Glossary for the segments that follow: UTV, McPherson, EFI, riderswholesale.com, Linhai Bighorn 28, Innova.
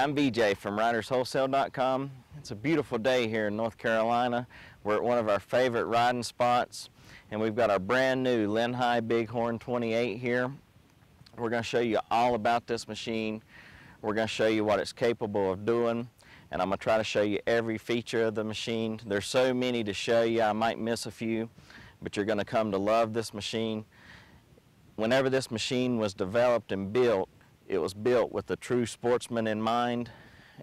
I'm BJ from riderswholesale.com. It's a beautiful day here in North Carolina. We're at one of our favorite riding spots, and we've got our brand new Linhai Bighorn 28 here. We're going to show you all about this machine. We're going to show you what it's capable of doing, and I'm going to try to show you every feature of the machine. There's so many to show you, I might miss a few, but you're going to come to love this machine. Whenever this machine was developed and built, it was built with the true sportsman in mind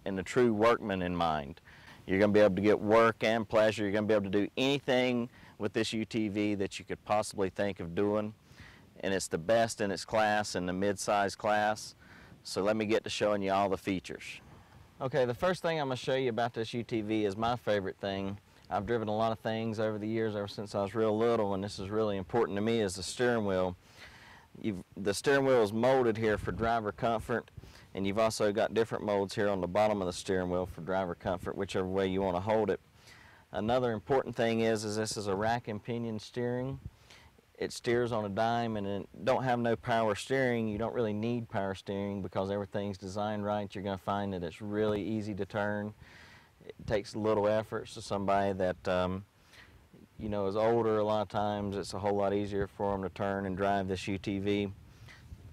and the true workman in mind. You're going to be able to get work and pleasure. You're going to be able to do anything with this UTV that you could possibly think of doing. And it's the best in its class, in the mid-size class. So let me get to showing you all the features. Okay, the first thing I'm going to show you about this UTV is my favorite thing. I've driven a lot of things over the years, ever since I was real little, and this is really important to me, is the steering wheel. The steering wheel is molded here for driver comfort, and you've also got different molds here on the bottom of the steering wheel for driver comfort, whichever way you want to hold it. Another important thing is this is a rack and pinion steering. It steers on a dime, and it don't have no power steering. You don't really need power steering because everything's designed right. You're going to find that it's really easy to turn. It takes little effort, so somebody that you know, is older, a lot of times it's a whole lot easier for them to turn and drive this UTV.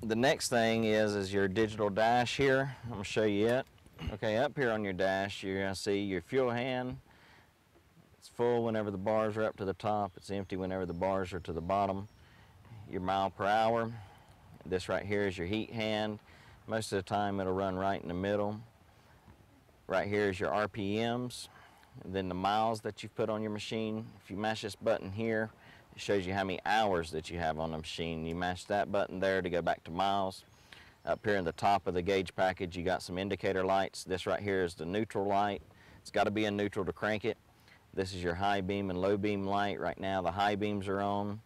The next thing is your digital dash here. I'm gonna show you it. Okay, up here on your dash, you're gonna see your fuel hand. It's full whenever the bars are up to the top. It's empty whenever the bars are to the bottom. Your mile per hour. This right here is your heat hand. Most of the time it'll run right in the middle. Right here is your RPMs. Then the miles that you've put on your machine. If you mash this button here, it shows you how many hours that you have on the machine. You mash that button there to go back to miles. Up here in the top of the gauge package, you got some indicator lights. This right here is the neutral light. It's got to be in neutral to crank it. This is your high beam and low beam light. Right now the high beams are on.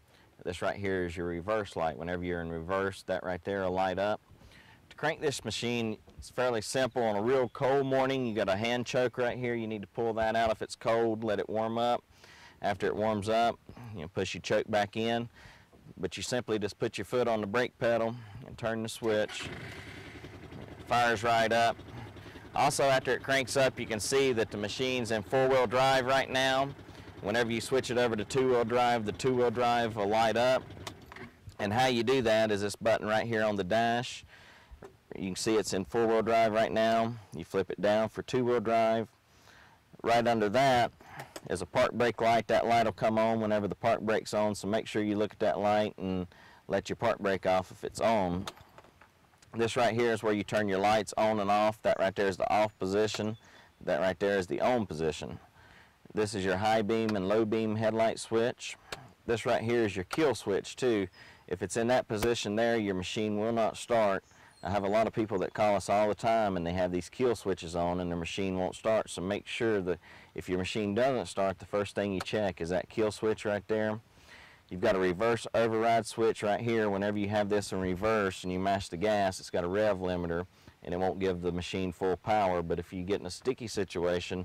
This right here is your reverse light. Whenever you're in reverse, that right there will light up. To crank this machine, it's fairly simple. On a real cold morning, you got a hand choke right here. You need to pull that out if it's cold, let it warm up. After it warms up, you know, push your choke back in. But you simply just put your foot on the brake pedal and turn the switch. It fires right up. Also, after it cranks up, you can see that the machine's in four-wheel drive right now. Whenever you switch it over to two-wheel drive, the two-wheel drive will light up. And how you do that is this button right here on the dash. You can see it's in four-wheel drive right now. You flip it down for two-wheel drive. Right under that is a park brake light. That light will come on whenever the park brake's on, so make sure you look at that light and let your park brake off if it's on. This right here is where you turn your lights on and off. That right there is the off position. That right there is the on position. This is your high beam and low beam headlight switch. This right here is your kill switch too. If it's in that position there, your machine will not start. I have a lot of people that call us all the time and they have these kill switches on and their machine won't start, so make sure that if your machine doesn't start, the first thing you check is that kill switch right there. You've got a reverse override switch right here. Whenever you have this in reverse and you mash the gas, it's got a rev limiter and it won't give the machine full power, but if you get in a sticky situation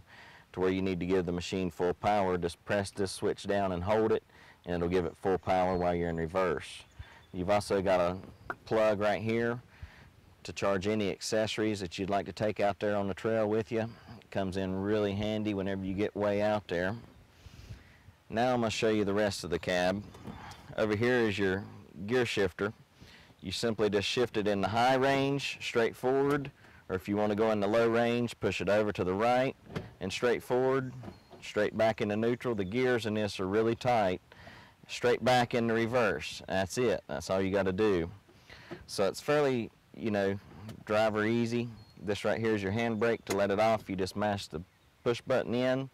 to where you need to give the machine full power, just press this switch down and hold it and it'll give it full power while you're in reverse. You've also got a plug right here to charge any accessories that you'd like to take out there on the trail with you. It comes in really handy whenever you get way out there. Now I'm going to show you the rest of the cab. Over here is your gear shifter. You simply just shift it in the high range, straight forward, or if you want to go in the low range, push it over to the right and straight forward, straight back into neutral. The gears in this are really tight. Straight back into reverse. That's it. That's all you got to do. So it's fairly, you know, driver easy. This right here is your handbrake. To let it off, you just mash the push button in.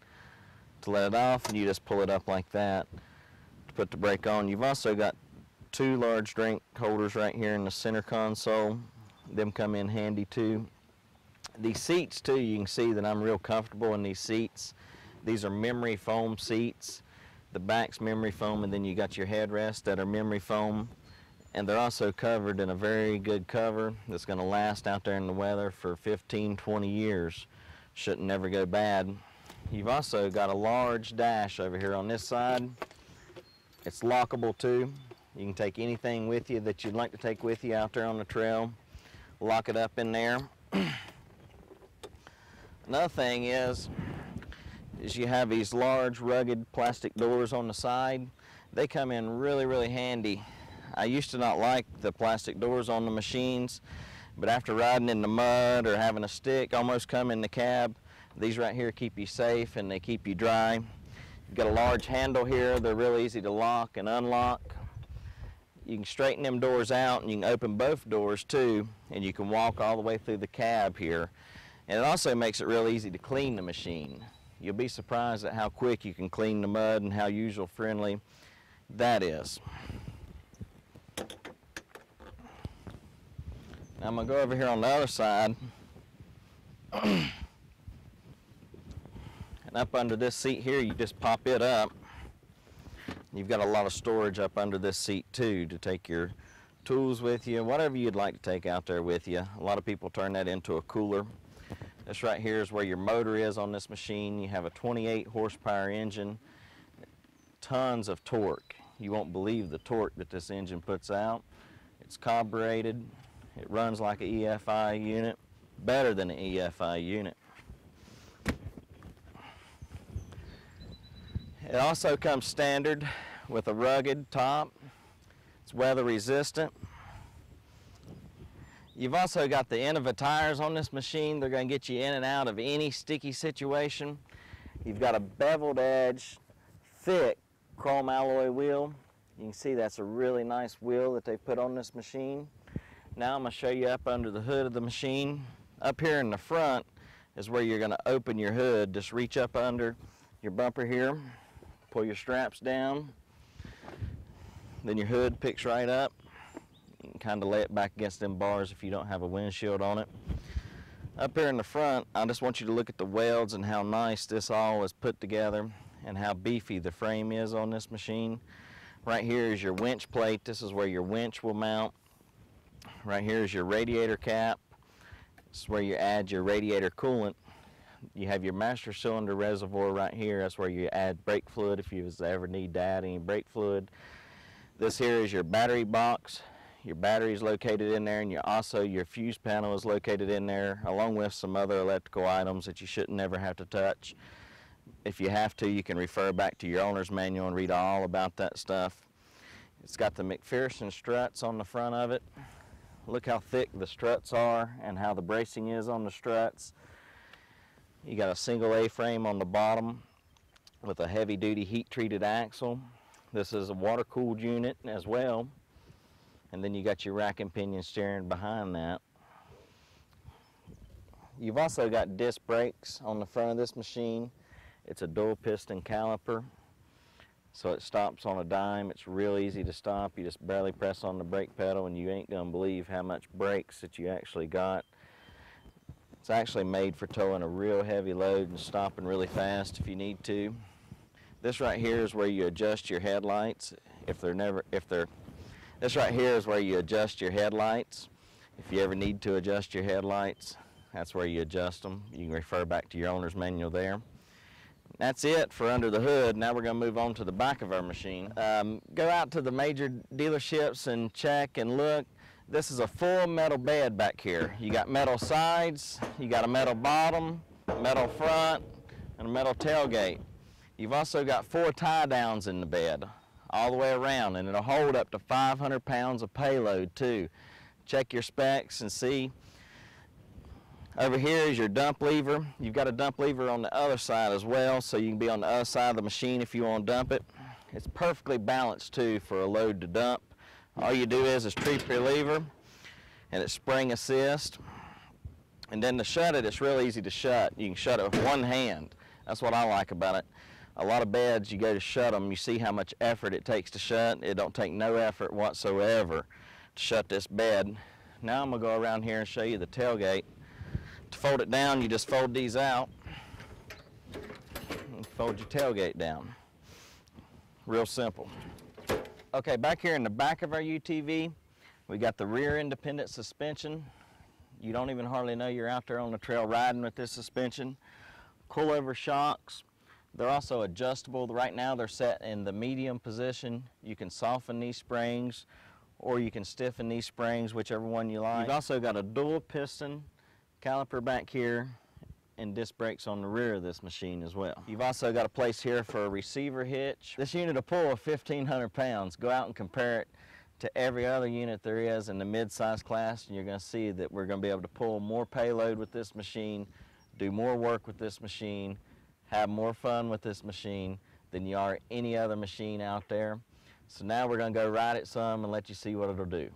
To let it off, and you just pull it up like that to put the brake on. You've also got two large drink holders right here in the center console. Them come in handy too. These seats too, you can see that I'm real comfortable in these seats. These are memory foam seats. The back's memory foam, and then you got your headrests that are memory foam. And they're also covered in a very good cover that's going to last out there in the weather for 15, 20 years. Shouldn't never go bad. You've also got a large dash over here on this side. It's lockable too. You can take anything with you that you'd like to take with you out there on the trail. Lock it up in there. Another thing is you have these large rugged plastic doors on the side. They come in really, really handy. I used to not like the plastic doors on the machines, but after riding in the mud or having a stick almost come in the cab, these right here keep you safe and they keep you dry. You've got a large handle here. They're really easy to lock and unlock. You can straighten them doors out and you can open both doors too, and you can walk all the way through the cab here. And it also makes it real easy to clean the machine. You'll be surprised at how quick you can clean the mud and how user friendly that is. Now I'm going to go over here on the other side and up under this seat here you just pop it up. You've got a lot of storage up under this seat too to take your tools with you, whatever you'd like to take out there with you. A lot of people turn that into a cooler. This right here is where your motor is on this machine. You have a 28 horsepower engine, tons of torque. You won't believe the torque that this engine puts out. It's carbureted. It runs like an EFI unit, better than an EFI unit. It also comes standard with a rugged top. It's weather resistant. You've also got the Innova tires on this machine. They're going to get you in and out of any sticky situation. You've got a beveled edge, thick chrome alloy wheel. You can see that's a really nice wheel that they put on this machine. Now I'm going to show you up under the hood of the machine. Up here in the front is where you're going to open your hood. Just reach up under your bumper here, pull your straps down, then your hood picks right up. You can kind of lay it back against them bars if you don't have a windshield on it. Up here in the front, I just want you to look at the welds and how nice this all is put together and how beefy the frame is on this machine. Right here is your winch plate. This is where your winch will mount. Right here is your radiator cap. This is where you add your radiator coolant. You have your master cylinder reservoir right here. That's where you add brake fluid if you ever need to add any brake fluid. This here is your battery box. Your battery is located in there, and also your fuse panel is located in there, along with some other electrical items that you shouldn't ever have to touch. If you have to, you can refer back to your owner's manual and read all about that stuff. It's got the McPherson struts on the front of it. Look how thick the struts are and how the bracing is on the struts. You got a single A-frame on the bottom with a heavy-duty heat-treated axle. This is a water-cooled unit as well. And then you got your rack and pinion steering behind that. You've also got disc brakes on the front of this machine. It's a dual-piston caliper, so it stops on a dime. It's real easy to stop. You just barely press on the brake pedal and you ain't gonna believe how much brakes that you actually got. It's actually made for towing a real heavy load and stopping really fast if you need to. This right here is where you adjust your headlights. This right here is where you adjust your headlights. If you ever need to adjust your headlights, that's where you adjust them. You can refer back to your owner's manual there. That's it for under the hood. Now we're going to move on to the back of our machine. Go out to the major dealerships and check and look. This is a full metal bed back here. You got metal sides, you got a metal bottom, metal front, and a metal tailgate. You've also got 4 tie downs in the bed all the way around, and it'll hold up to 500 pounds of payload too. Check your specs and see. Over here is your dump lever. You've got a dump lever on the other side as well, so you can be on the other side of the machine if you want to dump it. It's perfectly balanced too for a load to dump. All you do is trip your lever, and it's spring assist. And then to shut it, it's real easy to shut. You can shut it with one hand. That's what I like about it. A lot of beds, you go to shut them, you see how much effort it takes to shut. It don't take no effort whatsoever to shut this bed. Now I'm gonna go around here and show you the tailgate. To fold it down, you just fold these out and fold your tailgate down. Real simple. Okay, back here in the back of our UTV, we got the rear independent suspension. You don't even hardly know you're out there on the trail riding with this suspension. Coilover shocks, they're also adjustable. Right now they're set in the medium position. You can soften these springs or you can stiffen these springs, whichever one you like. You've also got a dual piston caliper back here and disc brakes on the rear of this machine as well. You've also got a place here for a receiver hitch. This unit will pull 1,500 pounds. Go out and compare it to every other unit there is in the mid-size class, and you're going to see that we're going to be able to pull more payload with this machine, do more work with this machine, have more fun with this machine than you are any other machine out there. So now we're going to go ride it some and let you see what it'll do.